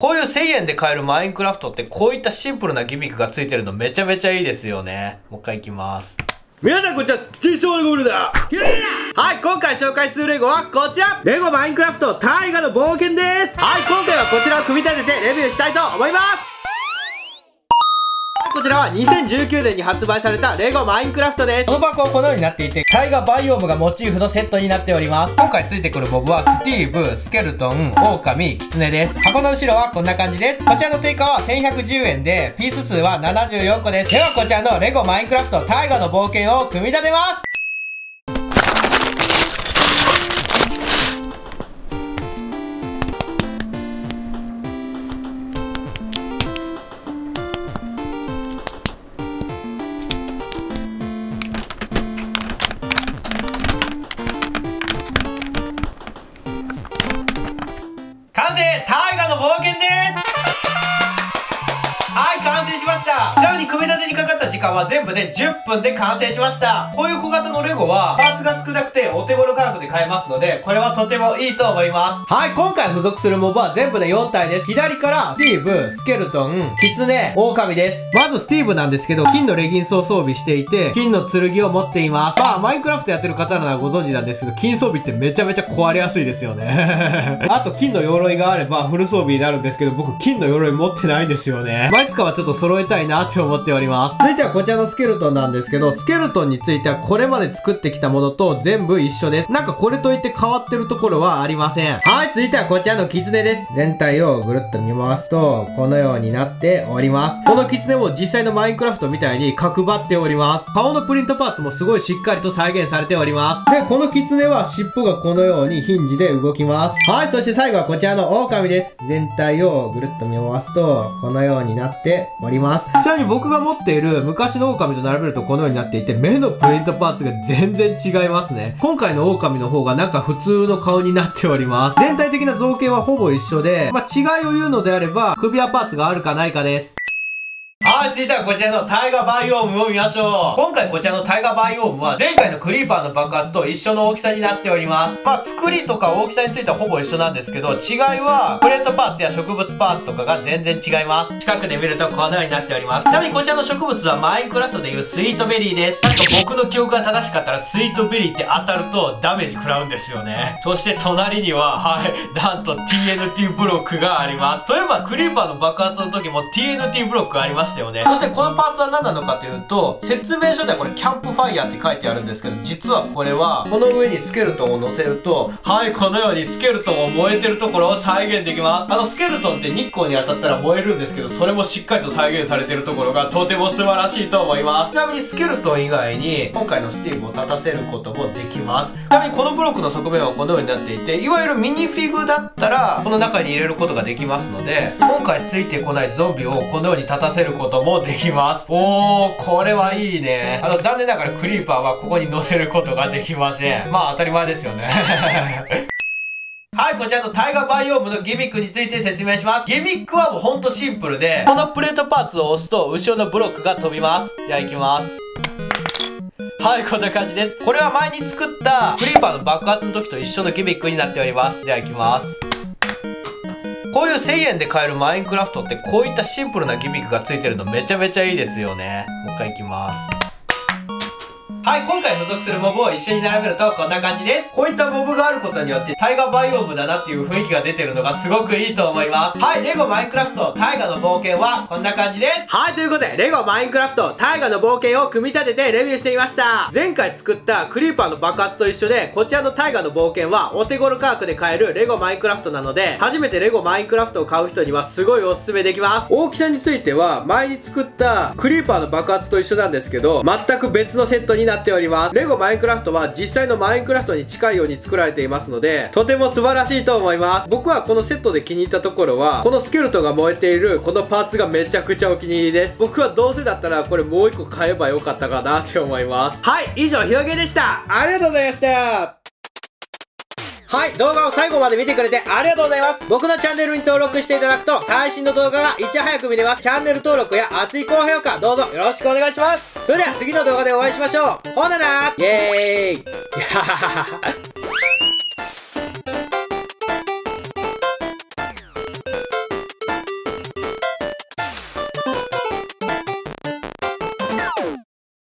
こういう1000円で買えるマインクラフトってこういったシンプルなギミックがついてるのめちゃめちゃいいですよね。もう一回いきます。皆さんこんにちは、チーソーレゴブルだ。はい、今回紹介するレゴはこちら、レゴマインクラフト大河の冒険です。はい、今回はこちらを組み立ててレビューしたいと思います。こちらは2019年に発売されたレゴマインクラフトです。この箱はこのようになっていて、大河バイオームがモチーフのセットになっております。今回ついてくるモブはスティーブ、スケルトン、オオカミ、キツネです。箱の後ろはこんな感じです。こちらの定価は1110円で、ピース数は74個です。ではこちらのレゴマインクラフト大河の冒険を組み立てます。全部で10分で完成しました。こういう小型のレゴはパーツが少なくてお手頃価格で買えますので、これはとてもいいと思います。はい、今回付属するモブは全部で4体です。左からスティーブ、スケルトン、キツネ、オオカミです。まずスティーブなんですけど、金のレギンスを装備していて金の剣を持っています。まあマインクラフトやってる方ならご存知なんですけど、金装備ってめちゃめちゃ壊れやすいですよねあと金の鎧があればフル装備になるんですけど、僕金の鎧持ってないんですよね。まあいつかはちょっと揃えたいなって思っております。続いてはこちらのスケルトンなんですけど、スケルトンについてはこれまで作ってきたものと全部一緒です。なんかこれといって変わってるところはありません。はい、続いてはこちらのキツネです。全体をぐるっと見回すとこのようになっております。このキツネも実際のマインクラフトみたいに角張っております。顔のプリントパーツもすごいしっかりと再現されております。でこのキツネは尻尾がこのようにヒンジで動きます。はい、そして最後はこちらのオオカミです。全体をぐるっと見回すとこのようになっております。ちなみに僕が持っている昔の狼と並べるとこのようになっていて、目のプリントパーツが全然違いますね。今回の狼の方がなんか普通の顔になっております。全体的な造形はほぼ一緒で、まあ、違いを言うのであれば首輪パーツがあるかないかです。はい、続いてはこちらの大河バイオームを見ましょう。今回こちらの大河バイオームは前回のクリーパーの爆発と一緒の大きさになっております。まあ、作りとか大きさについてはほぼ一緒なんですけど、違いはプレートパーツや植物パーツとかが全然違います。近くで見るとこのようになっております。ちなみにこちらの植物はマインクラフトでいうスイートベリーです。なんか僕の記憶が正しかったらスイートベリーって当たるとダメージ食らうんですよね。そして隣には、はい、なんと TNT ブロックがあります。といえばクリーパーの爆発の時も TNT ブロックありましたよね。そしてこのパーツは何なのかというと、説明書ではこれキャンプファイヤーって書いてあるんですけど、実はこれはこの上にスケルトンを乗せると、はい、このようにスケルトンを燃えてるところを再現できます。スケルトンって日光に当たったら燃えるんですけど、それもしっかりと再現されてるところがとても素晴らしいと思います。ちなみにスケルトン以外に今回のスティーブを立たせることもできます。ちなみにこのブロックの側面はこのようになっていて、いわゆるミニフィグだったらこの中に入れることができますので、今回ついてこないゾンビをこのように立たせることもできます。おー、これはいいね。残念ながらクリーパーはここに乗せることができません。まあ当たり前ですよねはい、こちらの大河バイオームのギミックについて説明します。ギミックはもうほんとシンプルで、このプレートパーツを押すと後ろのブロックが飛びます。じゃあ行きます。はい、こんな感じです。これは前に作ったクリーパーの爆発の時と一緒のギミックになっております。じゃあ行きます。こういう1000円で買えるマインクラフトってこういったシンプルなギミックがついてるのめちゃめちゃいいですよね。もう一回いきます。はい、今回付属するモブを一緒に並べるとこんな感じです。こういったモブがあることによって大河バイオームだなっていう雰囲気が出てるのがすごくいいと思います。はい、レゴマインクラフト大河の冒険はこんな感じです。はい、ということでレゴマインクラフト大河の冒険を組み立ててレビューしてみました。前回作ったクリーパーの爆発と一緒で、こちらの大河の冒険はお手頃価格で買えるレゴマインクラフトなので、初めてレゴマインクラフトを買う人にはすごいおすすめできます。大きさについては前に作ったクリーパーの爆発と一緒なんですけど、全く別のセットになっております。レゴマインクラフトは実際のマインクラフトに近いように作られていますので、とても素晴らしいと思います。僕はこのセットで気に入ったところは、このスケルトンが燃えているこのパーツがめちゃくちゃお気に入りです。僕はどうせだったらこれもう一個買えばよかったかなって思います。はい、以上ひろげでした。ありがとうございました。はい、動画を最後まで見てくれてありがとうございます。僕のチャンネルに登録していただくと最新の動画がいち早く見れます。チャンネル登録や熱い高評価どうぞよろしくお願いします。それでは次の動画でお会いしましょう。ほななー、イエーイ